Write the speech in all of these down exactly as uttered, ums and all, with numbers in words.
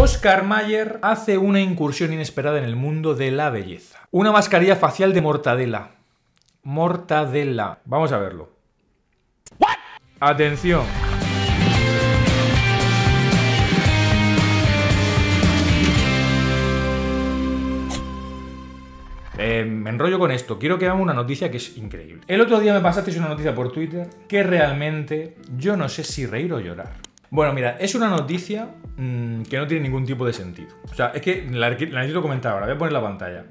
Oscar Mayer hace una incursión inesperada en el mundo de la belleza. Una mascarilla facial de mortadela. Mortadela. Vamos a verlo. ¿What? Atención. Eh, me enrollo con esto, quiero que hagamos una noticia que es increíble. El otro día me pasasteis una noticia por Twitter que realmente yo no sé si reír o llorar. Bueno, mira, es una noticia mmm, que no tiene ningún tipo de sentido. O sea, es que la, la necesito comentar ahora, voy a poner la pantalla.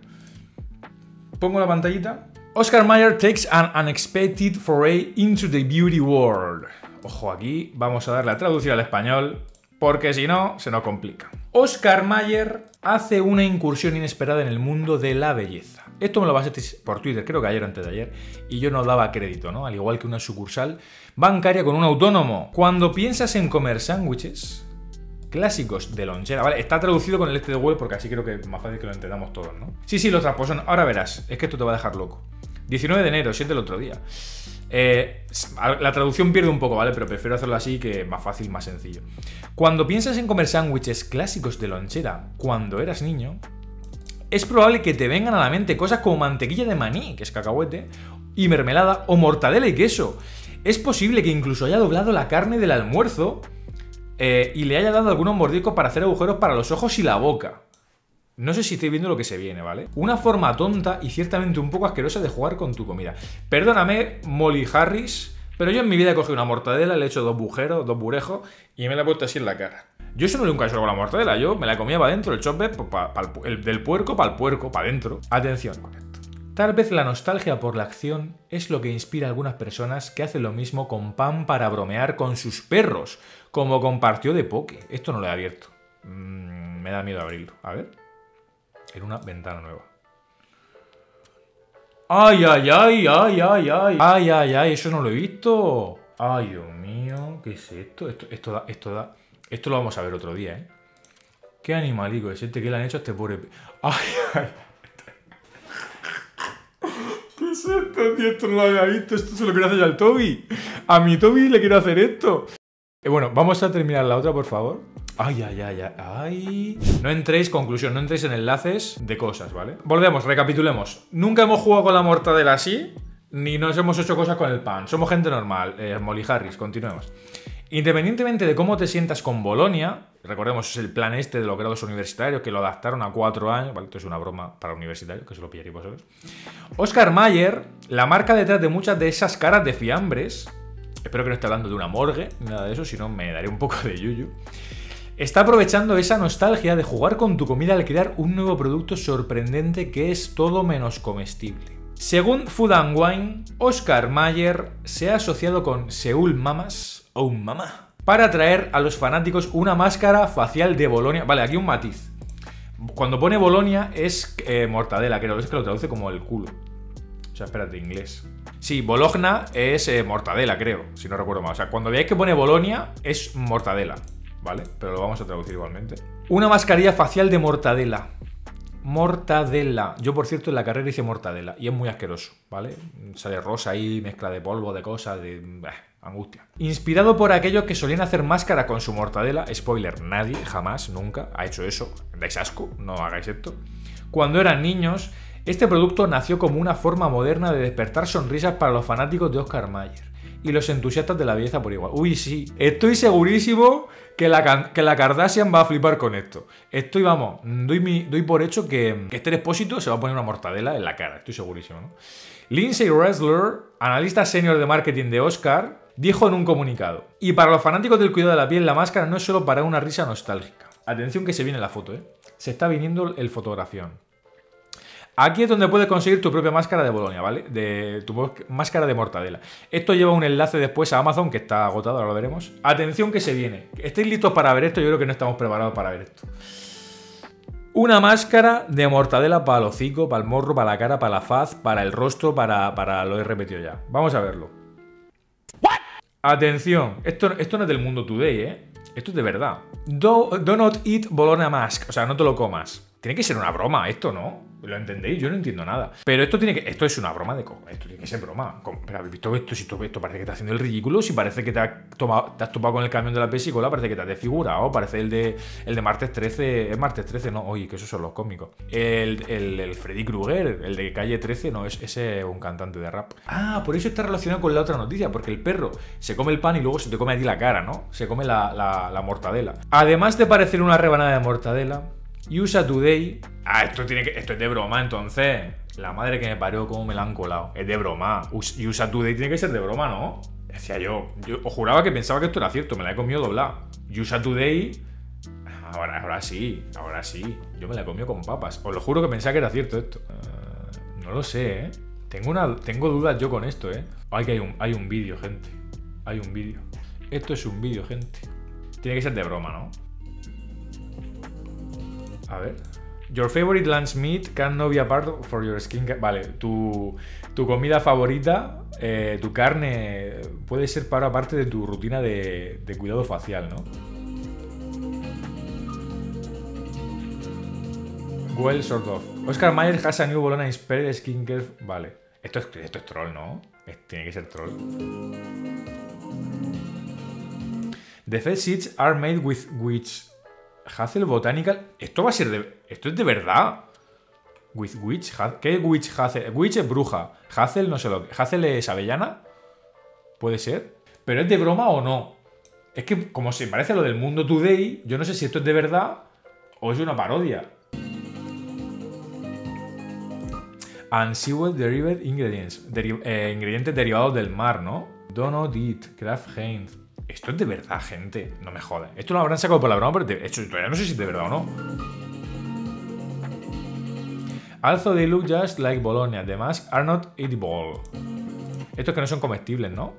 Pongo la pantallita. Oscar Mayer takes an unexpected foray into the beauty world. Ojo, aquí vamos a darle a traducir al español, porque si no, se nos complica. Oscar Mayer hace una incursión inesperada en el mundo de la belleza. Esto me lo pasasteis por Twitter, creo que ayer o antes de ayer, y yo no daba crédito, ¿no? Al igual que una sucursal bancaria con un autónomo. Cuando piensas en comer sándwiches clásicos de lonchera, ¿vale? Está traducido con el este de Google porque así creo que es más fácil que lo entendamos todos, ¿no? Sí, sí, los transposan. Ahora verás, es que esto te va a dejar loco. diecinueve de enero, siete el otro día. Eh, la traducción pierde un poco, ¿vale? Pero prefiero hacerlo así, que es más fácil, más sencillo. Cuando piensas en comer sándwiches clásicos de lonchera cuando eras niño, es probable que te vengan a la mente cosas como mantequilla de maní, que es cacahuete, y mermelada, o mortadela y queso. Es posible que incluso haya doblado la carne del almuerzo eh, y le haya dado algunos mordiscos para hacer agujeros para los ojos y la boca. No sé si estoy viendo lo que se viene, ¿vale? Una forma tonta y ciertamente un poco asquerosa de jugar con tu comida. Perdóname, Molly Harris, pero yo en mi vida he cogido una mortadela, le he hecho dos bujeros, dos burejos y me la he puesto así en la cara. Yo eso no nunca he hecho con la mortadela, yo me la comía para adentro, el chope pa, pa, el, del puerco para el puerco, para adentro. Atención. Tal vez la nostalgia por la acción es lo que inspira a algunas personas que hacen lo mismo con pan para bromear con sus perros, como compartió de Poke. Esto no lo he abierto. Mm, me da miedo abrirlo. A ver. En una ventana nueva. ¡Ay, ay, ay, ay, ay, ay! ¡Ay, ay, ay! Eso no lo he visto. ¡Ay, Dios mío! ¿Qué es esto? Esto, esto da, esto da. Esto lo vamos a ver otro día, ¿eh? ¡Qué animalico es este que le han hecho a este pobre! ¡Ay, ay! ¿Qué es esto? Tío, esto no lo había visto. Esto se lo quiero hacer al Toby. A mi Toby le quiero hacer esto. Eh, bueno, vamos a terminar la otra, por favor. Ay, ay, ay, ay, ay. No entréis, conclusión, no entréis en enlaces de cosas, ¿vale? Volvemos, recapitulemos. Nunca hemos jugado con la mortadela así, ni nos hemos hecho cosas con el pan. Somos gente normal, eh, Molly Harris, continuemos. Independientemente de cómo te sientas con Bolonia, recordemos, es el plan este de los grados universitarios que lo adaptaron a cuatro años, ¿vale? Esto es una broma para universitarios, que se lo pillaréis vosotros. Oscar Mayer, la marca detrás de muchas de esas caras de fiambres, espero que no esté hablando de una morgue, nada de eso, si no me daré un poco de yuyu. Está aprovechando esa nostalgia de jugar con tu comida al crear un nuevo producto sorprendente que es todo menos comestible. Según Food and Wine, Oscar Mayer se ha asociado con Seoul Mamas, o un mamá, para traer a los fanáticos una máscara facial de Bolonia. Vale, aquí un matiz. Cuando pone Bolonia es eh, mortadela, creo que es que lo traduce como el culo. O sea, espérate, inglés. Sí, Bologna es eh, mortadela, creo, si no recuerdo mal. O sea, cuando veáis que pone Bolonia es mortadela. ¿Vale? Pero lo vamos a traducir igualmente. Una mascarilla facial de mortadela. Mortadela. Yo, por cierto, en la carrera hice mortadela y es muy asqueroso, ¿vale? Sale rosa ahí, mezcla de polvo, de cosas, de... Bah, angustia. Inspirado por aquellos que solían hacer máscara con su mortadela. Spoiler, nadie, jamás, nunca ha hecho eso. Dais asco, no hagáis esto. Cuando eran niños, este producto nació como una forma moderna de despertar sonrisas para los fanáticos de Oscar Mayer y los entusiastas de la belleza por igual. Uy, sí. Estoy segurísimo que la, que la Kardashian va a flipar con esto. Estoy, vamos, doy, mi, doy por hecho que, que este expósito se va a poner una mortadela en la cara. Estoy segurísimo, ¿no? Lindsay Ressler, analista senior de marketing de Oscar, dijo en un comunicado: y para los fanáticos del cuidado de la piel, la máscara no es solo para una risa nostálgica. Atención que se viene la foto, ¿eh? Se está viniendo el fotografión. Aquí es donde puedes conseguir tu propia máscara de Bolonia, ¿vale? De tu máscara de mortadela. Esto lleva un enlace después a Amazon, que está agotado, ahora lo veremos. Atención que se viene. ¿Estáis listos para ver esto? Yo creo que no estamos preparados para ver esto. Una máscara de mortadela para el hocico, para el morro, para la cara, para la faz, para el rostro, para... para lo he repetido ya. Vamos a verlo. ¿What? Atención. Esto, esto no es del Mundo Today, ¿eh? Esto es de verdad. Do, do not eat Bologna mask. O sea, no te lo comas. Tiene que ser una broma esto, ¿no? ¿Lo entendéis? Yo no entiendo nada. Pero esto tiene que... Esto es una broma de cojones. Esto tiene que ser broma. Pero habéis visto esto, si esto, esto parece que está haciendo el ridículo, si parece que te has, tomado, te has topado con el camión de la pesicola, parece que te has desfigurado, parece el de el de martes trece... Es martes trece, no, oye, que esos son los cómicos. El, el, el Freddy Krueger, el de calle trece, no, es, ese es un cantante de rap. Ah, por eso está relacionado con la otra noticia, porque el perro se come el pan y luego se te come a ti la cara, ¿no? Se come la, la, la mortadela. Además de parecer una rebanada de mortadela, U S A Today... Ah, esto tiene que... Esto es de broma, entonces. La madre que me parió, cómo me la han colado. Es de broma. U S A Today tiene que ser de broma, ¿no? Decía yo. Yo juraba que pensaba que esto era cierto. Me la he comido doblada. U S A Today... Ahora, ahora sí. Ahora sí. Yo me la he comido con papas. Os lo juro que pensaba que era cierto esto. Uh, no lo sé, ¿eh? Tengo, una, tengo dudas yo con esto, ¿eh? Ay, que hay un, hay un vídeo, gente. Hay un vídeo. Esto es un vídeo, gente. Tiene que ser de broma, ¿no? A ver... Your favorite lunch meat can no be a part for your skin... Vale, tu, tu comida favorita, eh, tu carne, puede ser para parte de tu rutina de, de cuidado facial, ¿no? Well, sort of. Oscar Mayer has a new bologna inspired skincare... Vale. Esto es, esto es troll, ¿no? Es, tiene que ser troll. The fed seeds are made with which... Hazel Botanical. Esto va a ser de... Esto es de verdad. With witch, ha... ¿Qué witch Hazel? Witch es bruja. Hazel no sé lo que... Hazel es avellana. Puede ser. Pero ¿es de broma o no? Es que como se parece a lo del Mundo Today, yo no sé si esto es de verdad o es una parodia. And seaweed derived ingredients. Deri eh, ingredientes derivados del mar, ¿no? Donut it. Kraft Heinz. Esto es de verdad, gente. No me jodas. Esto lo habrán sacado por la broma, pero esto todavía no sé si es de verdad o no. Also they look just like Bologna. The masks are not edible. Estos que no son comestibles, ¿no?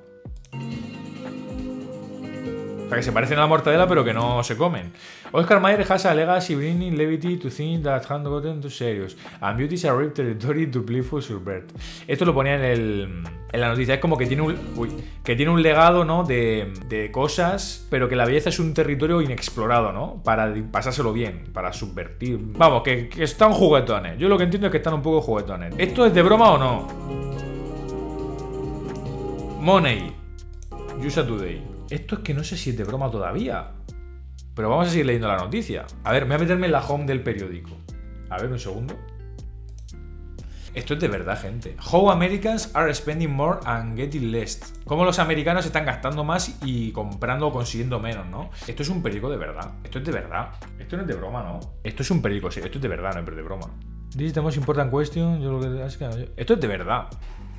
O sea, que se parecen a la mortadela, pero que no se comen. Oscar Mayer has a legacy bringing levity to things that have gotten too serious. And beauty is a rare territory to playful subvert. Esto lo ponía en, el, en la noticia. Es como que tiene un, uy, que tiene un legado, ¿no? De, de cosas, pero que la belleza es un territorio inexplorado, ¿no? Para pasárselo bien, para subvertir. Vamos, que, que están juguetones. Yo lo que entiendo es que están un poco juguetones. ¿Esto es de broma o no? Money. U S A Today. Esto es que no sé si es de broma todavía. Pero vamos a seguir leyendo la noticia. A ver, me voy a meterme en la home del periódico. A ver, un segundo. Esto es de verdad, gente. How Americans are spending more and getting less. Cómo los americanos están gastando más y comprando o consiguiendo menos, ¿no? Esto es un periódico de verdad. Esto es de verdad. Esto no es de broma, ¿no? Esto es un periódico, sí. Esto es de verdad, no es de broma. This is the most important question. Yo lo que... Esto es de verdad.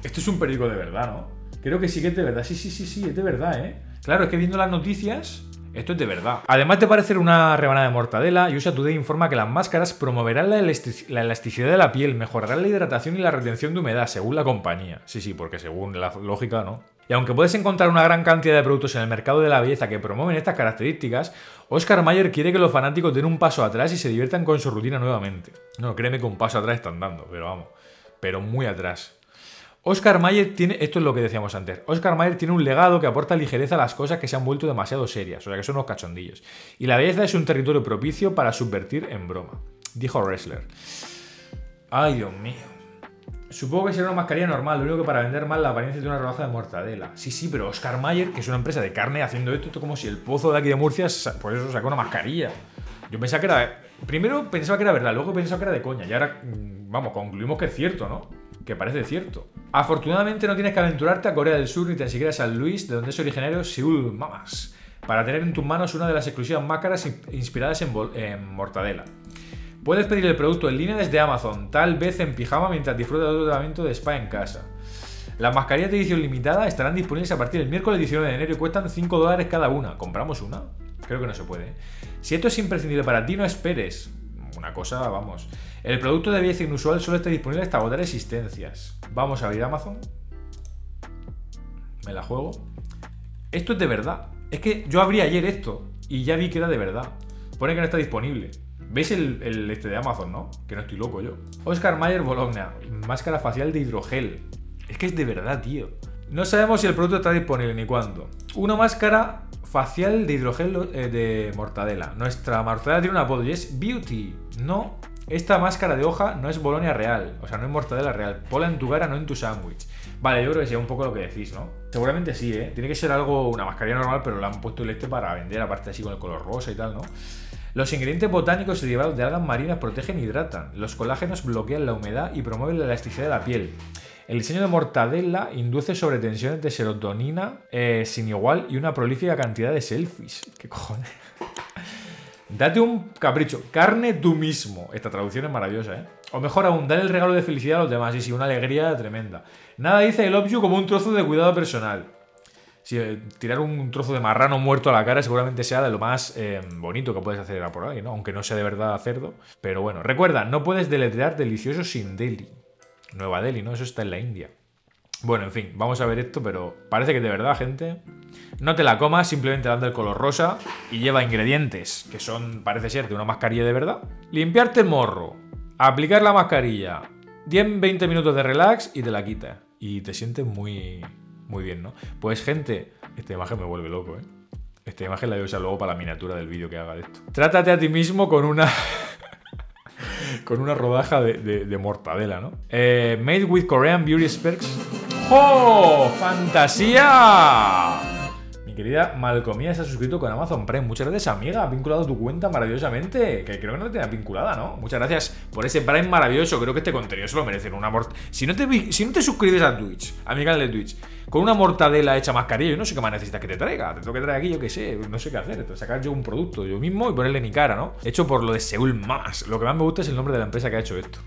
Esto es un periódico de verdad, ¿no? Creo que sí que es de verdad. Sí, sí, sí, sí. Es de verdad, ¿eh? Claro, es que viendo las noticias, esto es de verdad. Además de parecer una rebanada de mortadela, U S A Today informa que las máscaras promoverán la elasticidad de la piel, mejorarán la hidratación y la retención de humedad, según la compañía. Sí, sí, porque según la lógica, ¿no? Y aunque puedes encontrar una gran cantidad de productos en el mercado de la belleza que promueven estas características, Oscar Mayer quiere que los fanáticos den un paso atrás y se diviertan con su rutina nuevamente. No, créeme que un paso atrás están dando, pero vamos, pero muy atrás. Oscar Mayer tiene, esto es lo que decíamos antes, Oscar Mayer tiene un legado que aporta ligereza a las cosas que se han vuelto demasiado serias, o sea que son unos cachondillos. Y la belleza es un territorio propicio para subvertir en broma, dijo Wrestler. Ay, Dios mío. Supongo que será una mascarilla normal, lo único que para vender más la apariencia de una rodaja de mortadela. Sí, sí, pero Oscar Mayer, que es una empresa de carne haciendo esto, esto como si el pozo de aquí de Murcia, por eso sacó una mascarilla. Yo pensaba que era... Primero pensaba que era verdad, luego pensaba que era de coña, y ahora, vamos, concluimos que es cierto, ¿no? Que parece cierto. Afortunadamente no tienes que aventurarte a Corea del Sur ni tan siquiera a San Luis, de donde es originario Seoul Mamas, para tener en tus manos una de las exclusivas máscaras inspiradas en, en mortadela. Puedes pedir el producto en línea desde Amazon, tal vez en pijama mientras disfrutas de tu tratamiento de spa en casa. Las mascarillas de edición limitada estarán disponibles a partir del miércoles diecinueve de enero y cuestan cinco dólares cada una. ¿Compramos una? Creo que no se puede. Si esto es imprescindible para ti, no esperes. Una cosa, vamos. El producto de belleza inusual solo está disponible hasta agotar existencias. Vamos a abrir Amazon. Me la juego. Esto es de verdad. Es que yo abrí ayer esto y ya vi que era de verdad. Pone que no está disponible. ¿Veis el, el este de Amazon, no? Que no estoy loco yo. Oscar Mayer Bologna. Máscara facial de hidrogel. Es que es de verdad, tío. No sabemos si el producto está disponible ni cuándo. Una máscara facial de hidrogel eh, de mortadela. Nuestra mortadela tiene un apodo y es Beauty. No Esta máscara de hoja no es bolonia real, o sea, no es mortadela real. Ponla en tu cara, no en tu sándwich. Vale, yo creo que sea un poco lo que decís, ¿no? Seguramente sí, ¿eh? Tiene que ser algo, una mascarilla normal, pero la han puesto el este para vender, aparte así con el color rosa y tal, ¿no? Los ingredientes botánicos y derivados de algas marinas protegen e hidratan. Los colágenos bloquean la humedad y promueven la elasticidad de la piel. El diseño de mortadela induce sobretensiones de serotonina eh, sin igual y una prolífica cantidad de selfies. ¿Qué cojones? Date un capricho. Carne tú mismo. Esta traducción es maravillosa, ¿eh? O mejor aún, dale el regalo de felicidad a los demás. Y sí, una alegría tremenda. Nada dice I love you como un trozo de cuidado personal. Si eh, tirar un trozo de marrano muerto a la cara seguramente sea de lo más eh, bonito que puedes hacer a por ahí, ¿no? Aunque no sea de verdad cerdo. Pero bueno, recuerda, no puedes deletrear delicioso sin Delhi. Nueva Delhi, ¿no? Eso está en la India. Bueno, en fin, vamos a ver esto, pero parece que de verdad, gente, no te la comas simplemente dando el color rosa y lleva ingredientes que son, parece ser, de una mascarilla de verdad. Limpiarte el morro, aplicar la mascarilla, diez a veinte minutos de relax y te la quitas. Y te sientes muy, muy bien, ¿no? Pues, gente, esta imagen me vuelve loco, ¿eh? Esta imagen la voy a usar luego para la miniatura del vídeo que haga de esto. Trátate a ti mismo con una... con una rodaja de, de, de mortadela, ¿no? Eh, made with Korean beauty experts. ¡Oh! ¡Fantasía! Mi querida Malcomía se ha suscrito con Amazon Prime. Muchas gracias, amiga. Ha vinculado tu cuenta maravillosamente. Que creo que no la tenías vinculada, ¿no? Muchas gracias por ese Prime maravilloso. Creo que este contenido se lo merecen. Una mort si, no te, si no te suscribes a Twitch, a mi canal de Twitch, con una mortadela hecha mascarilla, yo no sé qué más necesitas que te traiga. Te tengo que traer aquí, yo qué sé. No sé qué hacer. Sacar yo un producto yo mismo y ponerle mi cara, ¿no? Hecho por lo de Seoul Mamas. Lo que más me gusta es el nombre de la empresa que ha hecho esto.